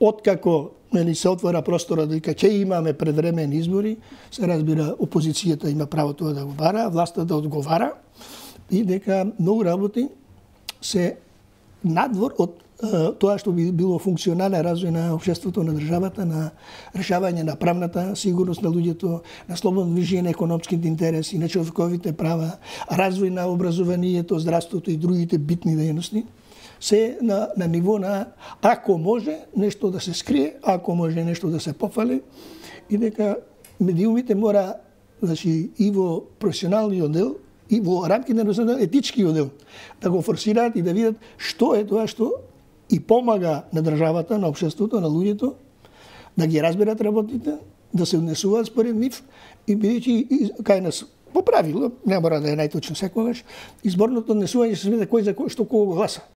откако се отвора простора дека ќе имаме предвремени избори, се разбира опозицијата има правото да говори, власта да одговара и дека многу работи се надвор од тоа што би било функционален развој на општеството, на државата, на решавање на правната сигурност на луѓето, на слободно движење на економските интереси, на човековите права, развој на образованието, здравството и другите битни дејности, се на ниво на ако може нешто да се скрие, ако може нешто да се пофали, и дека медиумите мора, значи, и во професионалниот дел, и во рамките на етичкиот дел, да го форсираат и да видат што е тоа што и помага на државата, на општеството, на луѓето, да ги разберат работите, да се однесуваат според нив, и бидејќи кај нас по правило, не мора да е најточно секогаш, изборното однесување се смета кој за кој што кого гласа.